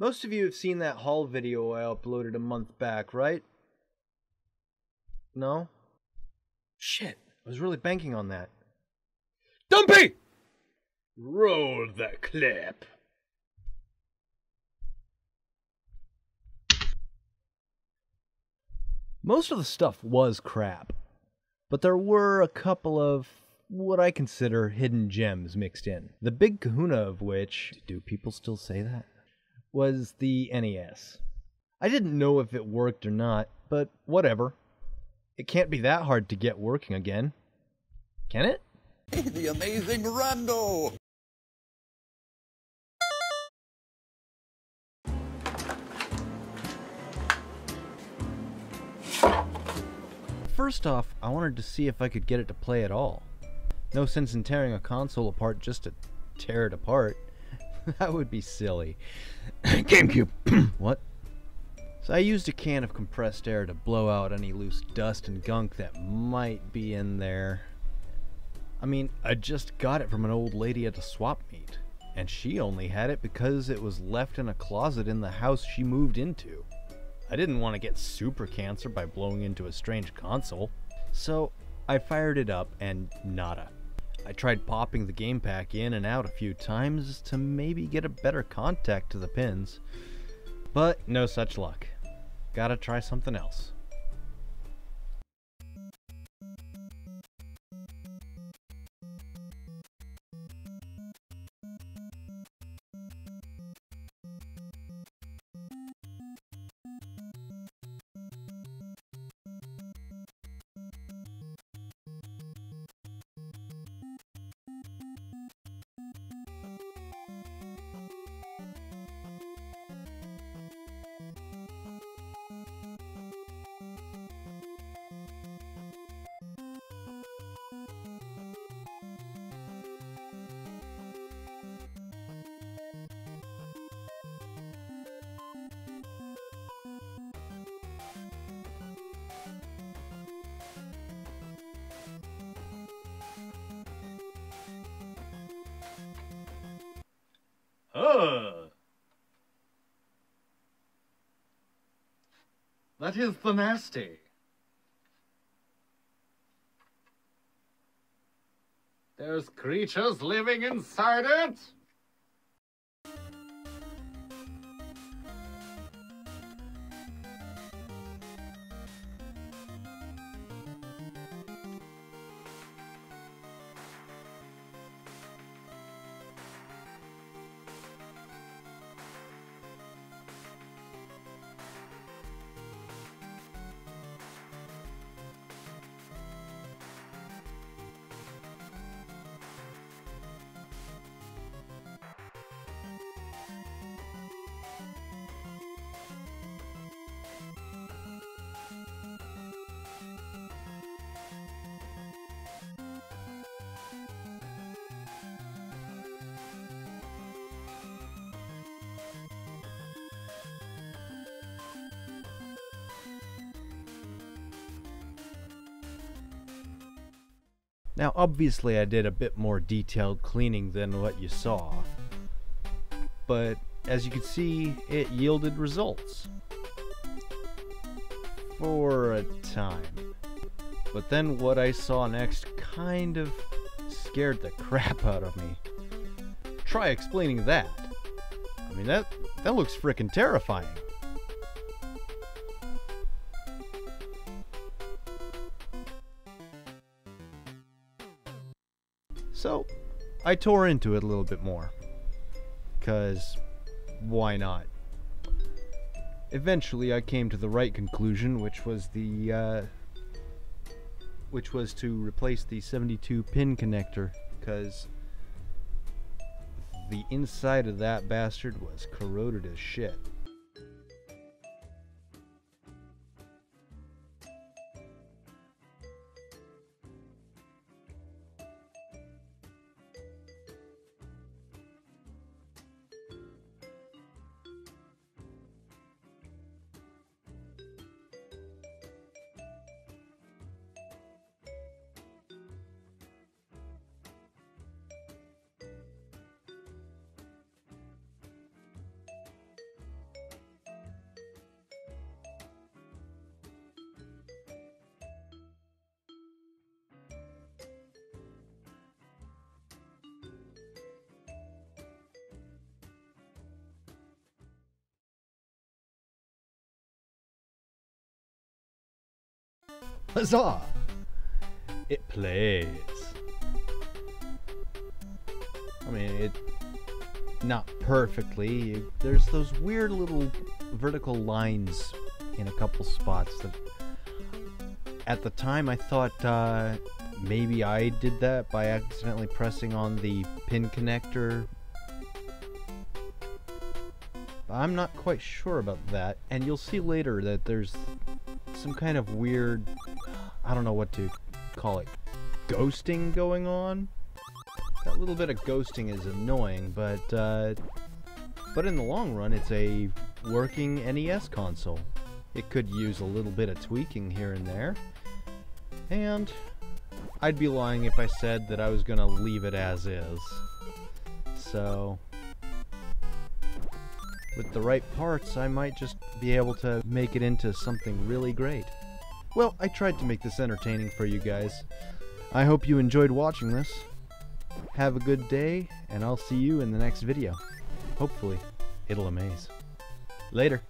Most of you have seen that haul video I uploaded a month back, right? No? Shit, I was really banking on that. Dumpy! Roll the clip. Most of the stuff was crap, but there were a couple of what I consider hidden gems mixed in. The big kahuna of which, do people still say that? Was the NES. I didn't know if it worked or not, but whatever. It can't be that hard to get working again. Can it? The Amazing Rando! First off, I wanted to see if I could get it to play at all. No sense in tearing a console apart just to tear it apart. That would be silly. GameCube! What? So I used a can of compressed air to blow out any loose dust and gunk that might be in there. I mean, I just got it from an old lady at a swap meet, and she only had it because it was left in a closet in the house she moved into. I didn't want to get super cancer by blowing into a strange console, so I fired it up and nada. I tried popping the game pack in and out a few times to maybe get a better contact to the pins, but no such luck. Gotta try something else. That is the nasty. There's creatures living inside it. Now obviously I did a bit more detailed cleaning than what you saw, but as you can see, it yielded results. For a time. But then what I saw next kind of scared the crap out of me. Try explaining that. I mean, that looks frickin' terrifying. So, I tore into it a little bit more, 'cause why not? Eventually I came to the right conclusion, which was to replace the 72 pin connector, 'cause the inside of that bastard was corroded as shit. Huzzah! It plays. I mean, it... not perfectly. There's those weird little vertical lines in a couple spots that... at the time I thought, maybe I did that by accidentally pressing on the pin connector. I'm not quite sure about that, and you'll see later that there's some kind of weird, I don't know what to call it, ghosting going on? That little bit of ghosting is annoying, but in the long run it's a working NES console. It could use a little bit of tweaking here and there, and I'd be lying if I said that I was gonna leave it as is. So... with the right parts, I might just be able to make it into something really great. Well, I tried to make this entertaining for you guys. I hope you enjoyed watching this. Have a good day, and I'll see you in the next video. Hopefully, it'll amaze. Later.